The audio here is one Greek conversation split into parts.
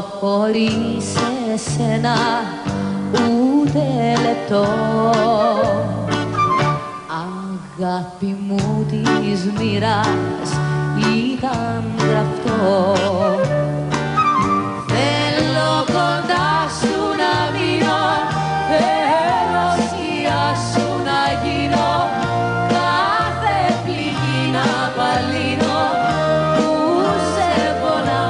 το πολύ σε σένα ούτε λεπτό. Αγάπη μου της μοίρας ήταν γραφτό. Θέλω κοντά σου να μείνω, θέλω σκιά σου να γίνω, κάθε πληγή να παλύνω που σε πονά.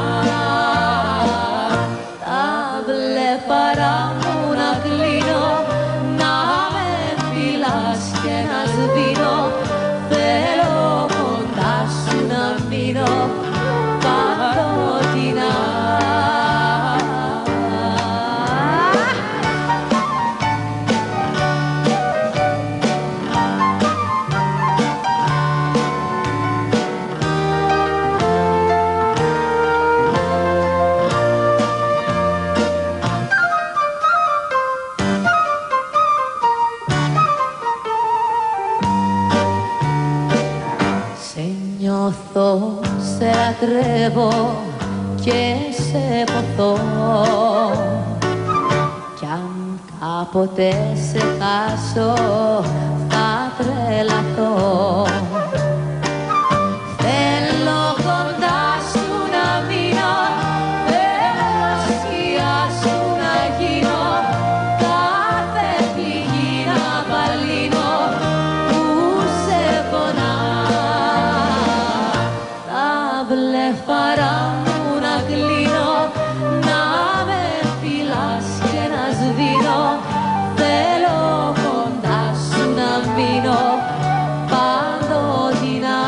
Τα βλεπαρά μου να κλείνω, να με φιλάς και να σβήνω. Θέλω κοντά σου να μείνω παντοτινά. Νιώθω, σε λατρεύω και σε ποθώ. Κι αν κάποτε σε χάσω, θα τρελαθώ. Θέλω κοντά σου να μείνω, θέλω σκιά σου να γίνω, κάθε πληγή να παλύνω που σε πονά. Βλεφαρά μου να κλείνω, να με φιλάς και να σβήνω. Θέλω κοντά σου να μείνω παντοτινά.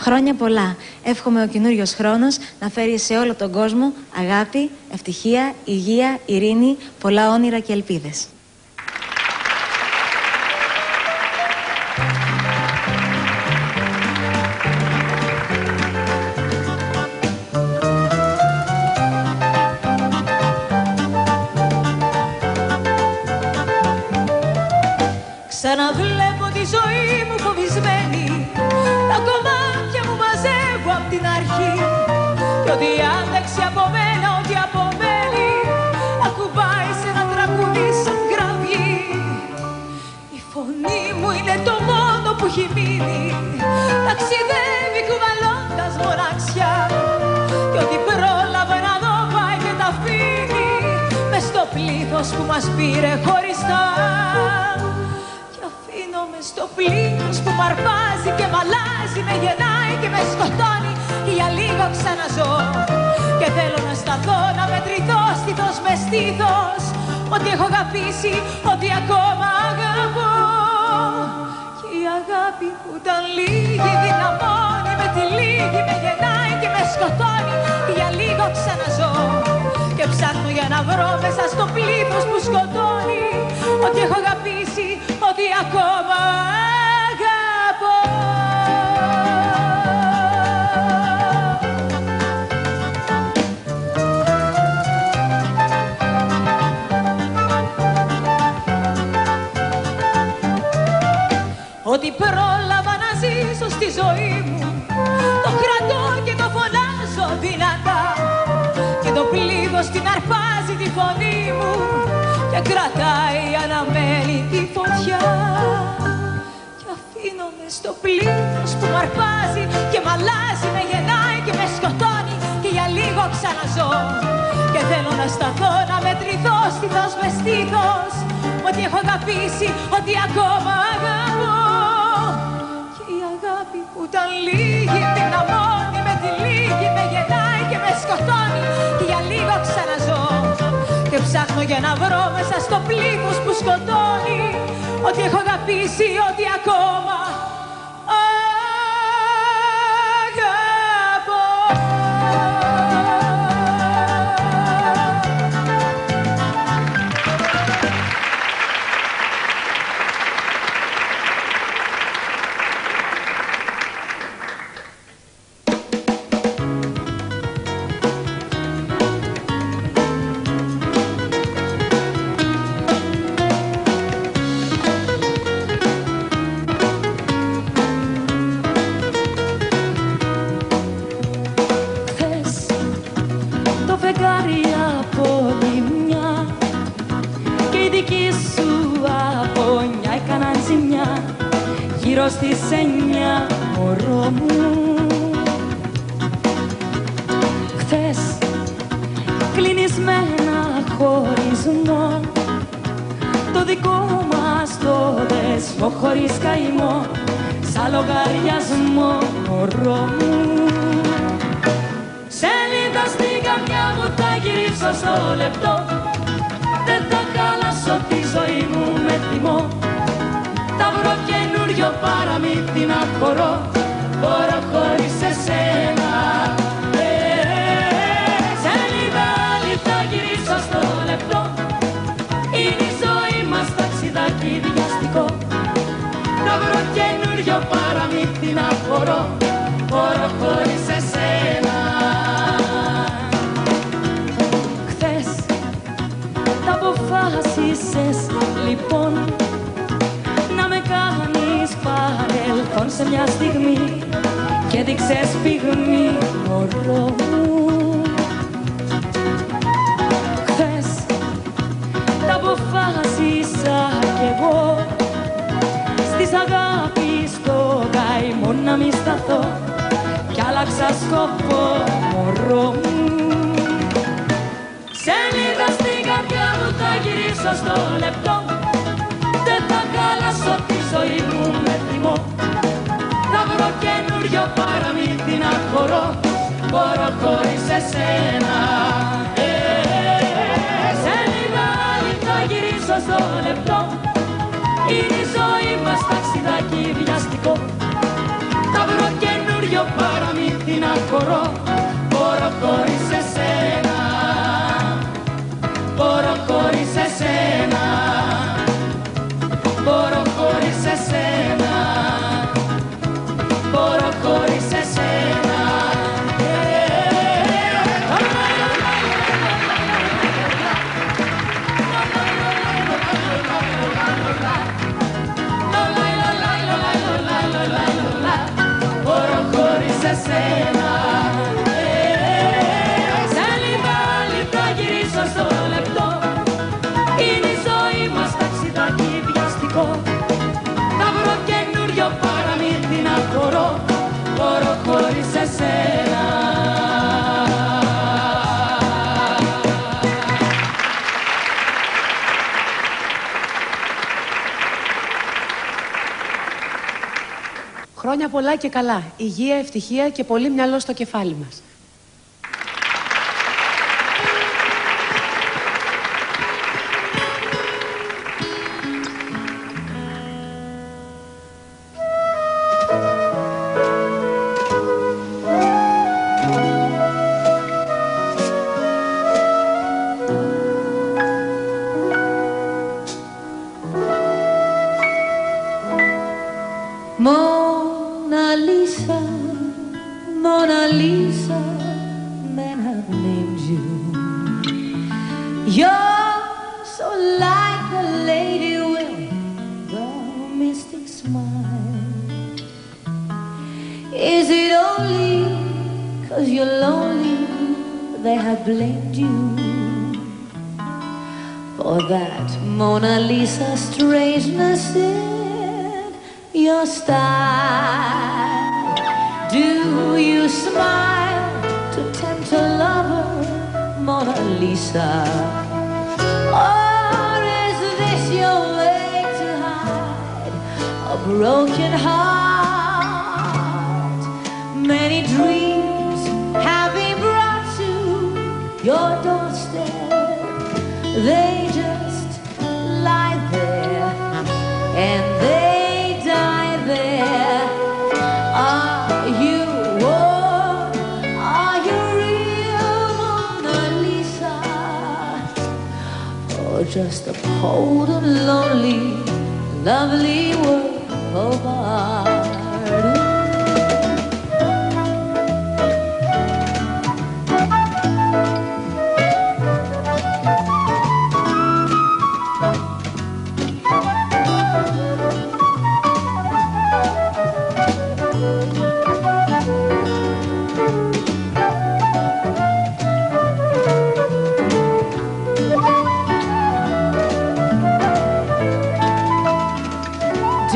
Χρόνια πολλά. Εύχομαι ο καινούριος χρόνος να φέρει σε όλο τον κόσμο αγάπη, ευτυχία, υγεία, ειρήνη, πολλά όνειρα και ελπίδες. Ξαναβλέπω τη ζωή μου φοβισμένη, τα κομμάτια μου μαζεύω απ' την αρχή, κι ό,τι άντεξε από μένα, ό,τι απομένει, ακουμπάει σε ένα τραγούδι σαν γραβή. Η φωνή μου είναι το μόνο που έχει μείνει, ταξιδεύει κουβαλώντας μοναξιά, κι ό,τι πρόλαβα να δω πάει και τα αφήνει μες στο πλήθος που μας πήρε χωριστά. Στο πλήθος που μ' αρπάζει και μ' αλλάζει, με γεννάει και με σκοτώνει, για λίγο ξαναζώ. Και θέλω να σταθώ, να μετρηθώ στήθος με στήθος, ότι έχω αγαπήσει, ότι ακόμα αγαπώ. Και η αγάπη που ήταν λίγη δυναμώνει, με τη λίγη με γεννάει και με σκοτώνει, για λίγο ξαναζώ. Και ψάχνω για να βρω μέσα στο πλήθος που σκοτώνει, ότι έχω αγαπήσει, ότι ακόμα αγαπώ. Ότι πρόλαβα να ζήσω στη ζωή μου, το κρατώ και το φωνάζω δυνατά, και το πλήγος την αρπάζει τη φωνή μου και κρατάει αναμένη τη φωτιά. Κι αφήνομαι στο πλήθος που μ' αρπάζει και μ' αλλάζει, με γεννάει και με σκοτώνει, και για λίγο ξαναζώ. Και θέλω να σταθώ, να μετρηθώ στήθος με στήθος, ότι έχω αγαπήσει, ότι ακόμα αγαπώ. Και η αγάπη που ήταν λίγη δυναμώνει, με τη λίγη με γεννάει και με σκοτώνει, και για λίγο ξαναζώ. Και ψάχνω για να βρω μέσα στο πλήθος που σκοτώνει, ότι έχω αγαπήσει, ότι ακόμα αγαπώ. γύρω στις 9, μωρό μου. Χθες κλείνεις με ένα χωρισμό, το δικό μας το δεσμό, χωρίς καημό, σαν λογαριασμό, μωρό μου. Σελίδα στην καμιά μου θα γυρίσω στο λεπτό, δεν θα χαλάσω τη ζωή μου με θυμό, θα βρω καινούριο παραμύθι να χωρώ, χωρώ χωρίς εσένα. Σελίδα άλλη θα γυρίσω στο λεπτό, είναι η ζωή μας ταξιδάκι βιαστικό, θα βρω καινούριο παραμύθι να χωρώ, χωρώ χωρίς εσένα. Αποφάσισες λοιπόν να με κάνεις παρελθόν σε μια στιγμή και δείξες πυγμή, μωρό μου. Χθες τα αποφάσισα κι εγώ, στις αγάπη στο καημό να μη σταθώ κι άλλαξα σκοπό, μωρό μου. Σελίδα στην καρδιά μου θα γυρίσω στο λεπτό, δεν θα χαλάσω τη ζωή μου με θυμό, θα βρω καινούριο παραμύθι να χωρώ, μπορώ χωρίς εσένα. Σελίδα άλλη θα γυρίσω στο λεπτό, είναι η ζωή μας ταξιδάκι βιαστικό, θα βρω καινούριο παραμύθι να χωρώ, μπορώ χωρίς εσένα. Μπορώ χωρίς εσένα, μπορώ χωρίς εσένα, μπορώ χωρίς εσένα. Μπορώ χωρίς εσένα. Σελίδα άλλη θα γυρίσω στο λεπτό, είναι η ζωή μας ταξιδάκι βιαστικό, θα βρω καινούριο παραμύθι να χωρώ, χωρώ χωρίς εσένα. Χρόνια πολλά και καλά, υγεία, ευτυχία και πολύ μυαλό στο κεφάλι μας.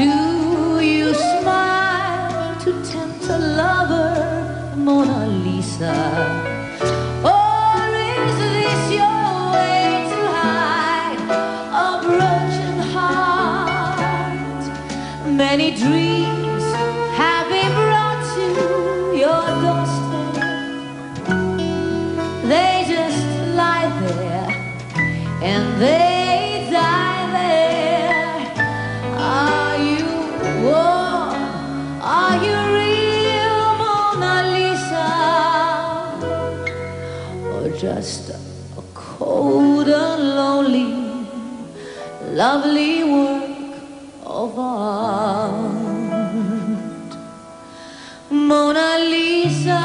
Do Mona Lisa. Or is this your way to hide a broken heart? Many dreams have been brought to your doorstep. They just lie there and they die there. Are you warm? Are you real, Mona Lisa? Or just a cold and lonely, lovely work of art, Mona Lisa?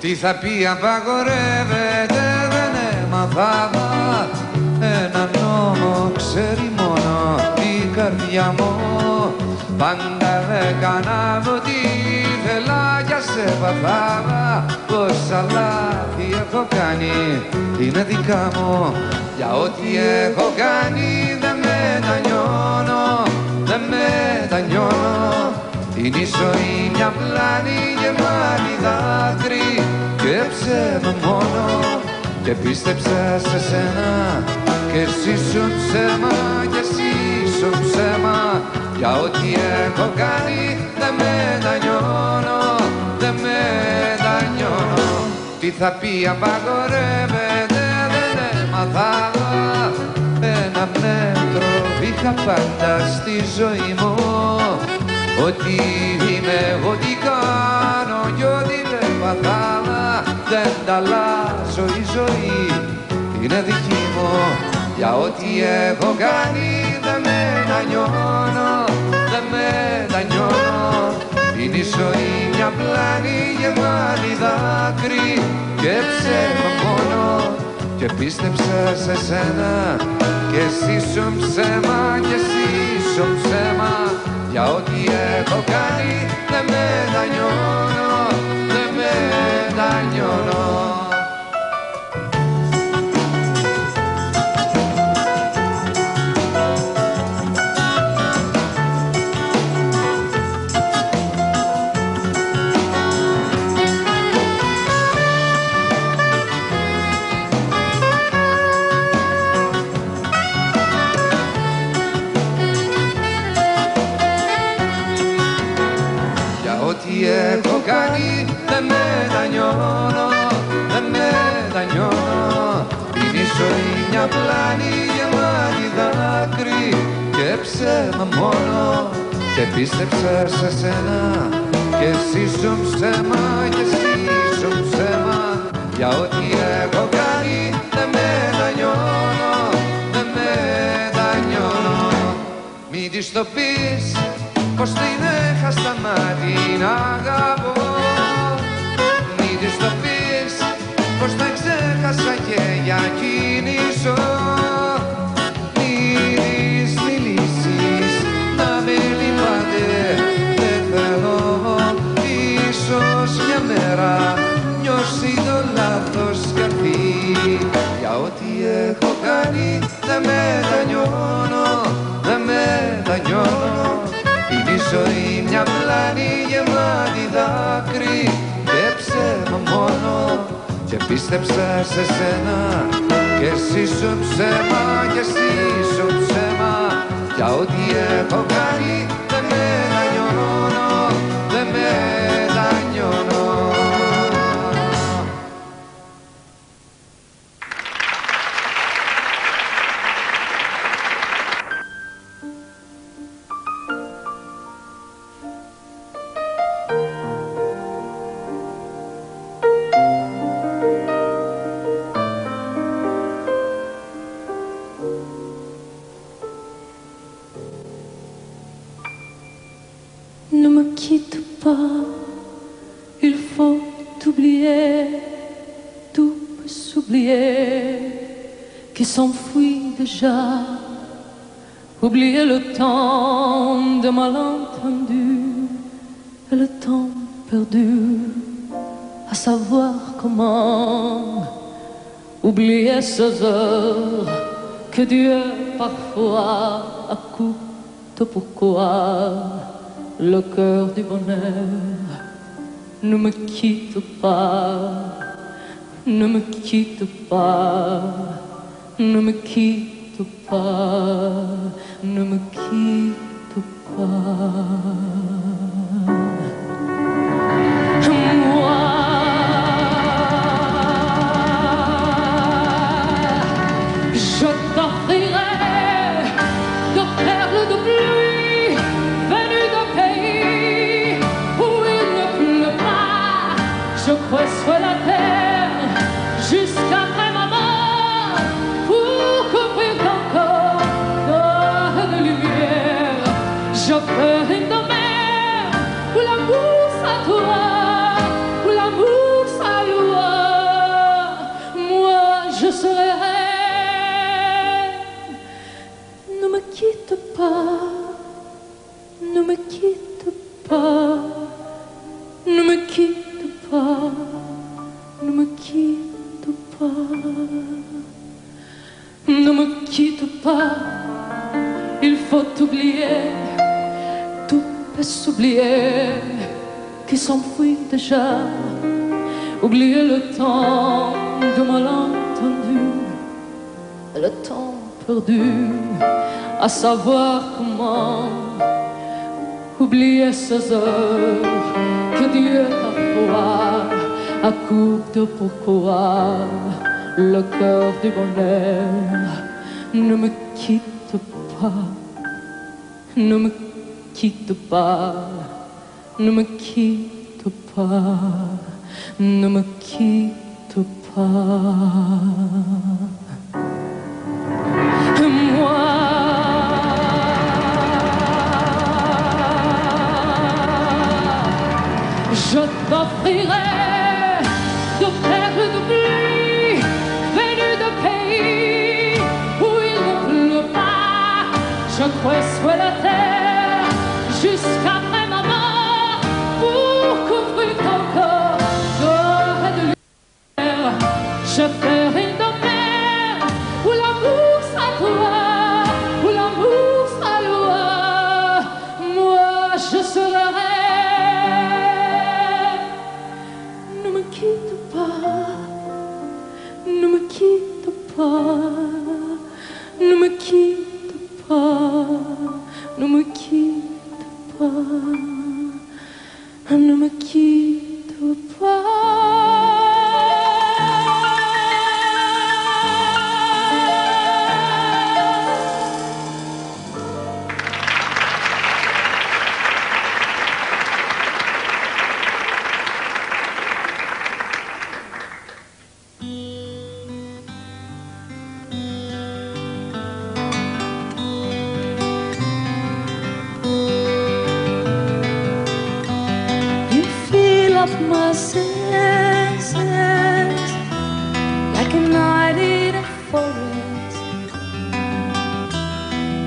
Τι θα πει απαγορεύεται, δεν έμαθα έναν νόμο, ξέρει μόνο η καρδιά μου. Πάντα έκανα ό,τι ήθελα κι ας έπαθα. Πόσα λάθη έχω κάνει, είναι δικά μου. Για ό,τι έχω κάνει δεν μετανιώνω, δεν μετανιώνω. Είναι η ζωή μια πλάνη γεμάτη δάκρυ και ψέμα μόνο. Και πίστεψα σε σένα και εσύ ήσουν ψέμα, και εσύ ήσουν ψέμα. Για ό,τι έχω κάνει δεν μετανιώνω, δεν μετανιώνω. Τι θα πει απαγορεύεται, δεν έμαθα ένα μέτρο. Είχα πάντα στη ζωή μου ότι είμαι, ό,τι κάνω κι ό,τι δεν παθάμα. Δεν τα αλλάζω, η ζωή είναι δική μου. Για ό,τι έχω κάνει δεν μετανιώνω, δεν μετανιώνω. Είναι η ζωή μια πλάνη γεμάτη δάκρυ και ψέμα μόνο. Και πίστεψα σε σένα και εσύ σου ψέμα, και εσύ σου ψέμα. Για ό,τι έχω κάνει δεν μετανιώνω, δεν μετανιώνω. Έχω κάνει δεν μετανιώνω, δεν μετανιώνω. Είναι η ζωή μια πλάνη γεμάτη δάκρυ και ψέμα μόνο. Και πίστεψα σε σένα και εσύ σου ψέμα, και εσύ σου ψέμα. Για ό,τι έχω κάνει δεν μετανιώνω, δεν μετανιώνω. Μη της το πεις πως την έχα στα μάτια να αγαπώ. Μην της το πεις πως τα ξέχασα και για εκείνη ζω. Μην της μιλήσεις να με λυπάται, δεν θέλω. Ίσως μια μέρα νιώσει το λάθος κι αυτή. Για ό,τι έχω κάνει δεν μετανιώνω, δεν μετανιώνω. Η ζωή μια πλάνη γεμάτη δάκρυ και ψέμα μόνο. Και πίστεψα σε σένα και εσύ σου ψέμα, και εσύ σου ψέμα. Για ό,τι έχω κάνει δεν μετανιώνω, δεν μετανιώνω. Ne me quitte pas, il faut oublier, tout peut s'oublier, qui s'enfuit déjà, oublier le temps de malentendus et le temps perdu, à savoir comment oublier ces heures que Dieu parfois accoute pourquoi le cœur du bonheur ne me quitte pas, ne me quitte pas, ne me quitte pas, ne me quitte pas. Moi, je t'offrirai de perles de pluie venues d'un pays où il ne pleut pas. Je presserai la terre jusqu'après ma mort pour couvrir ton corps de lumière. Je ferai une mer où l'amour s'entoura, où l'amour s'alloua. Moi, je serai reine. Ne me quitte pas, ne me quitte pas, ne me quitte pas, ne me quitte pas, il faut oublier, tout peut s'oublier, qui s'enfuit déjà, oublier le temps de malentendu, le temps perdu, à savoir comment oublier ces heures que Dieu parfois accoupe de pourquoi le cœur du bonheur ne me quitte pas, ne me quitte pas, ne me quitte pas, ne me quitte pas. Je t'offrirai de perles de pluie venues de pays où il ne pleut pas. Je creuserai la terre jusqu'après ma mort pour couvrir ton corps d'or et de lumière. Je ferai une mer où l'amour s'accroît, où l'amour s'alloua. Moi, je serai. Ne me quitte pas, ne me quitte pas, ne me quitte pas. My senses like a night in a forest,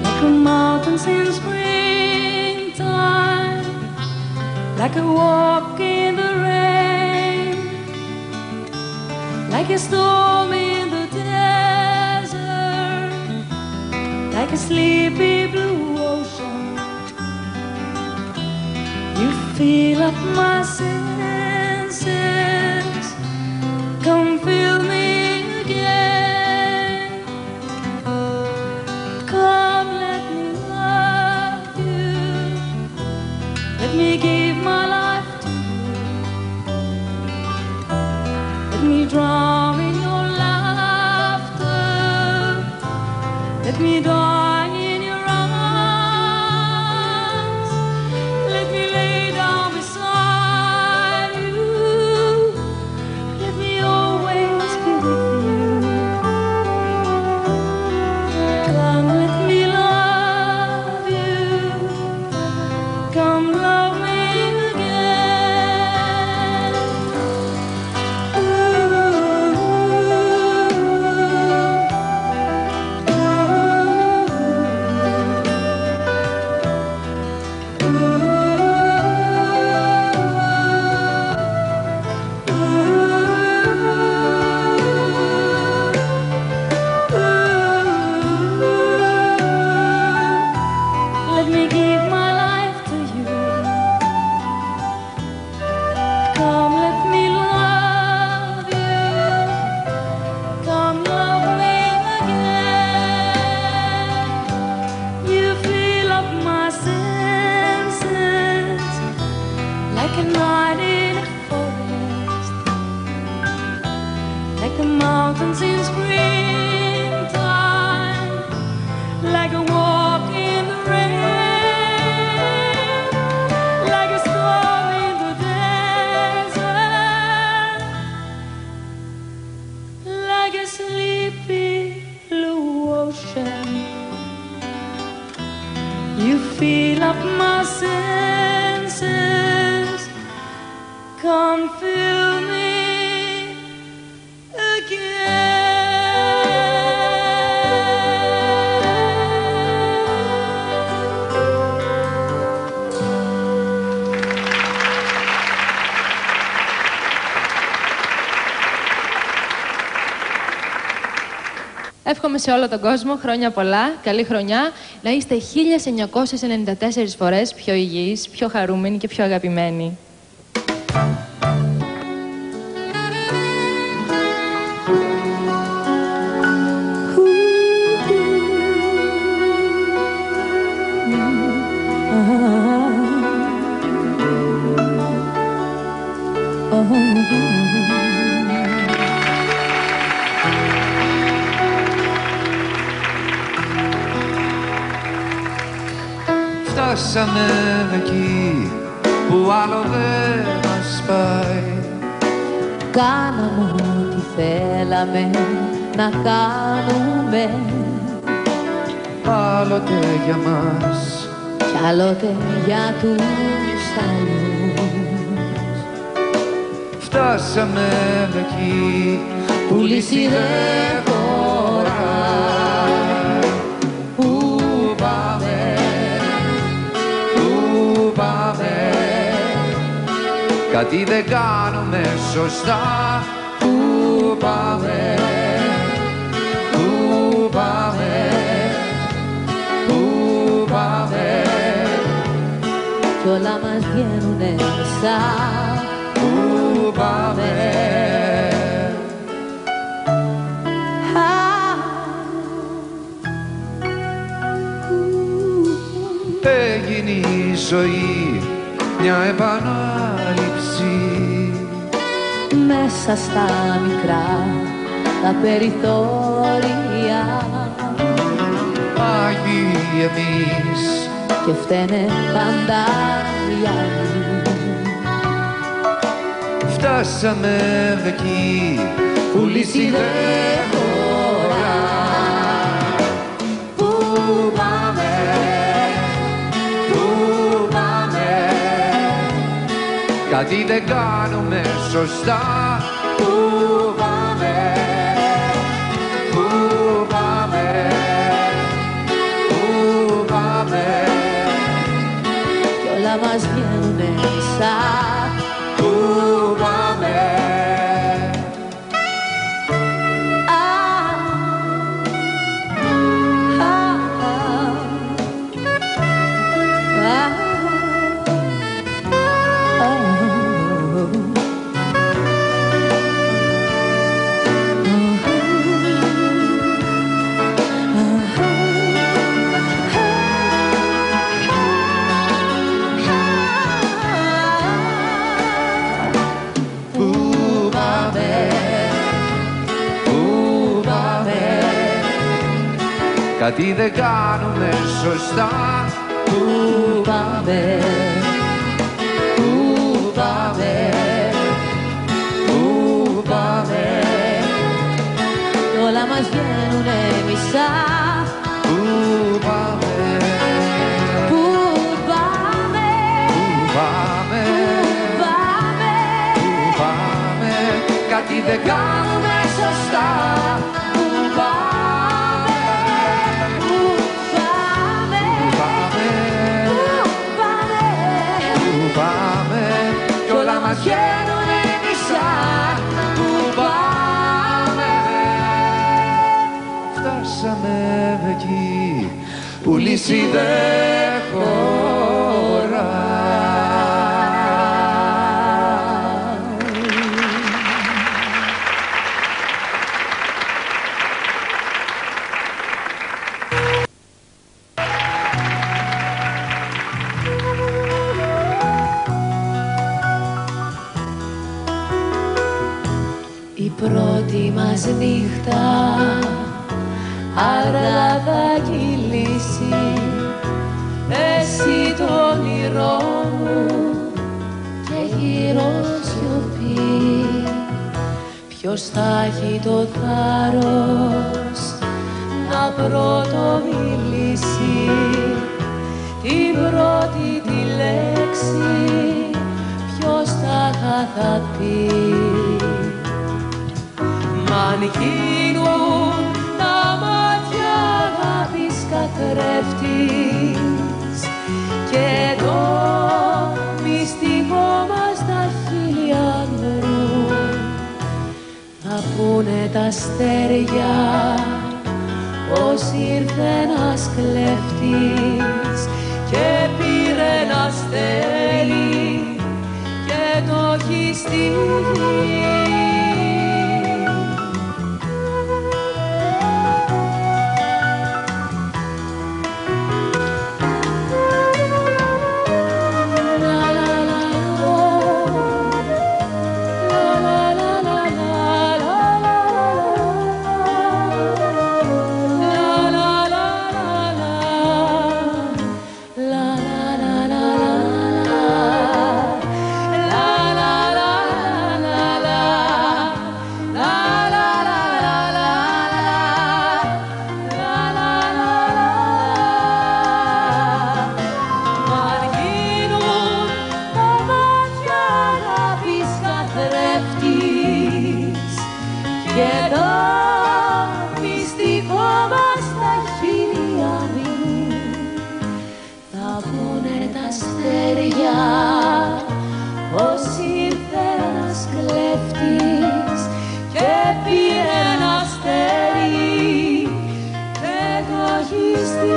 like a mountain in springtime, like a walk in the rain, like a storm in the desert, like a sleepy blue ocean. You fill up my senses. Come fill me again. Come, let me love you. Let me give my life to you. Let me drown in your laughter. Let me die in your arms. Let me lay down beside you. Always be with you. ocean. You fill up my senses. Come fill me again. Εύχομαι σε όλο τον κόσμο χρόνια πολλά, καλή χρονιά, να είστε 1994 φορές πιο υγιείς, πιο χαρούμενοι και πιο αγαπημένοι. Φτάσαμε εκεί που άλλο δεν μας πάει. Κάναμε ό,τι θέλαμε να κάνουμε. Άλλοτε για μας κι άλλοτε για τους άλλους. Φτάσαμε εκεί που λύση δεν χωράει. Κάτι δεν κάνουμε σωστά. Πού πάμε, πού πάμε, πού πάμε, κι όλα μας βγαίνουνε σαν πού πάμε. Έγινε η ζωή μια επανάληψη. Μέσα στα μικρά τα περιθώρια άγιοι εμείς και φταίνε πάντα οι. Φτάσαμε εκεί που λύση δεν χωράει. Πού πάμε, πού πάμε, κάτι δεν κάνουμε σωστά. Πού πάμε, πού πάμε, πού πάμε, κι όλα μας βγαίνουνε σαν πού πάμε. Κάτι δεν κάνουμε σωστά. Πού πάμε, πού πάμε, πού πάμε, όλα μας βγαίνουνε μισά. Πού πάμε, πού πάμε, πού πάμε, πού πάμε, κάτι δεν κάνουμε σωστά. Πού πάμε. Φτάσαμε εκεί που λύση δεν χωράει. Η πρώτη μας νύχτα άρα θα κυλήσει. Εσύ το όνειρό μου και γύρω σιωπή. Ποιος θα έχει το θάρρος να να πρωτομιλήσει την πρώτη τη λέξη, ποιος θα πει. Μ' αν γίνουν τα μάτια αγάπης καθρέφτης και το μυστικό μας τα χείλια βρουν, θα πούνε τα αστέρια πως ήρθε ένας κλέφτης και πήρε ένα αστέρι και το έχει στη γη. Και το μυστικό μας τα χείλια μην θα πούνε τα αστέρια πως ήρθε ένας κλέφτης και πήρε ένα αστέρι και το έχει στη γη.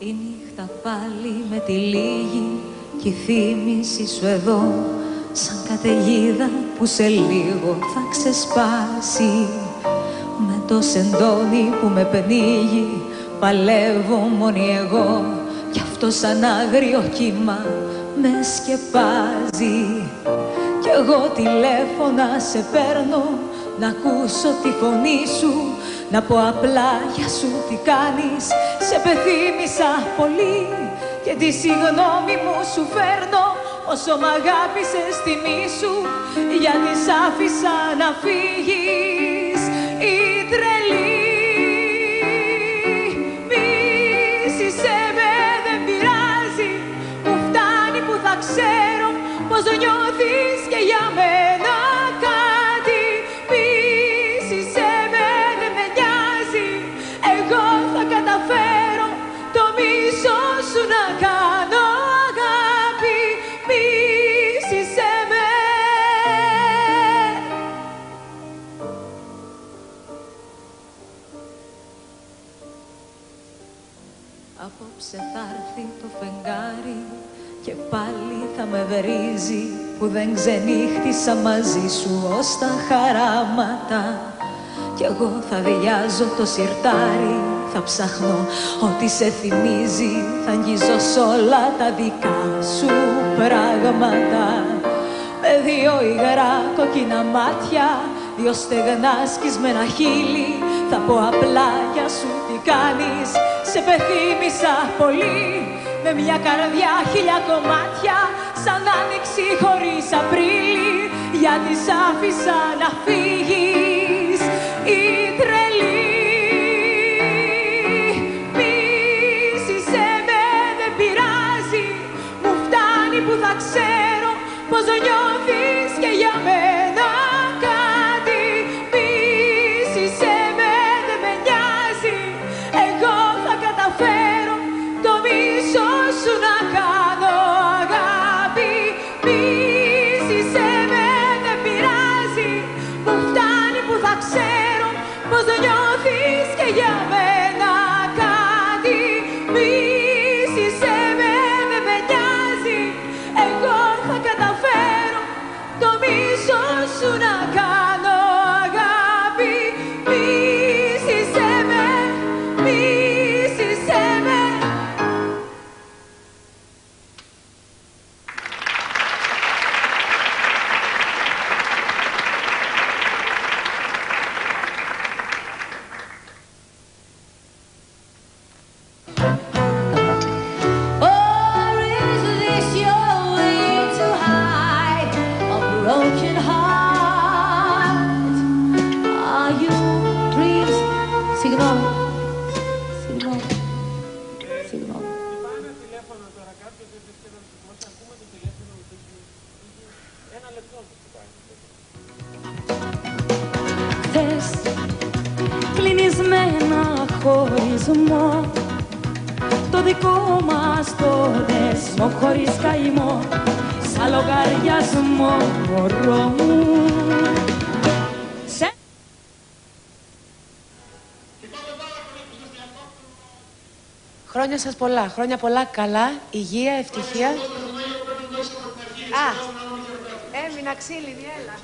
Η νύχτα πάλι με τη λίγη κι η θύμηση σου εδώ σαν καταιγίδα που σε λίγο θα ξεσπάσει. Με το σεντόνι που με πνίγει παλεύω μόνη εγώ κι αυτό σαν άγριο κύμα με σκεπάζει. Κι εγώ τηλέφωνα σε παίρνω να ακούσω τη φωνή σου, να πω απλά για σου τι κάνεις. Σε πεθύμισα πολύ και τη συγγνώμη μου σου φέρνω, όσο μ' αγάπησες τιμή σου, γιατί σ' άφησα να φύγεις. Η τρελή μίσησέ με, δεν πειράζει, που φτάνει που θα ξέρω πως νιώθεις και για μένα. Απόψε θα έρθει το φεγγάρι και πάλι θα με βρίζει που δεν ξενύχτησα μαζί σου ως τα χαράματα. Κι εγώ θα διάζω το σιρτάρι, θα ψάχνω ό,τι σε θυμίζει, θα αγγίζω σ' όλα τα δικά σου πράγματα. Με δύο υγρά κόκκινα μάτια, δύο στεγνά σκισμένα χείλη, θα πω απλά για σου τι κάνεις. Σε πεθύμισα πολύ με μια καρδιά χίλια κομμάτια, σαν άνοιξη χωρίς Απρίλη, γιατί σ' άφησα να φύγεις. Η τρελή μίσησέ με, δεν πειράζει, μου φτάνει που θα ξέρω πως νιώθεις και για μένα. Σου να κάνω αγάπη. Χρόνια σας πολλά, χρόνια πολλά, καλά, υγεία, ευτυχία. Α, έμεινα ξύλινη, έλα.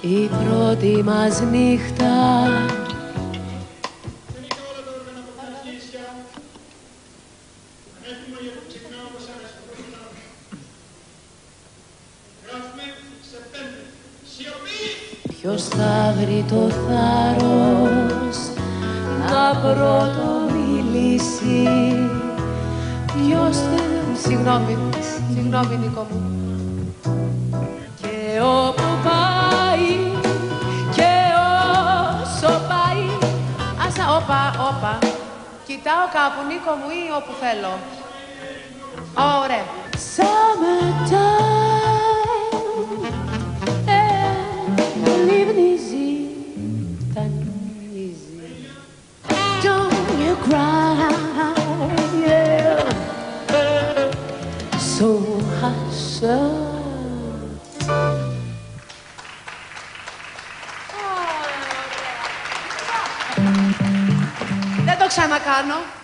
Η πρώτη μας νύχτα. Ποιος θα βρει το θάρρος να πρώτο μιλήσει? Ποιος δεν... Συγγνώμη Νίκο μου. Και όπου πάει και όσο πάει. Άσα, όπα. Κοιτάω κάπου Νίκο μου ή όπου θέλω. Ωραία. Summertime. Δεν το ξανακάνω.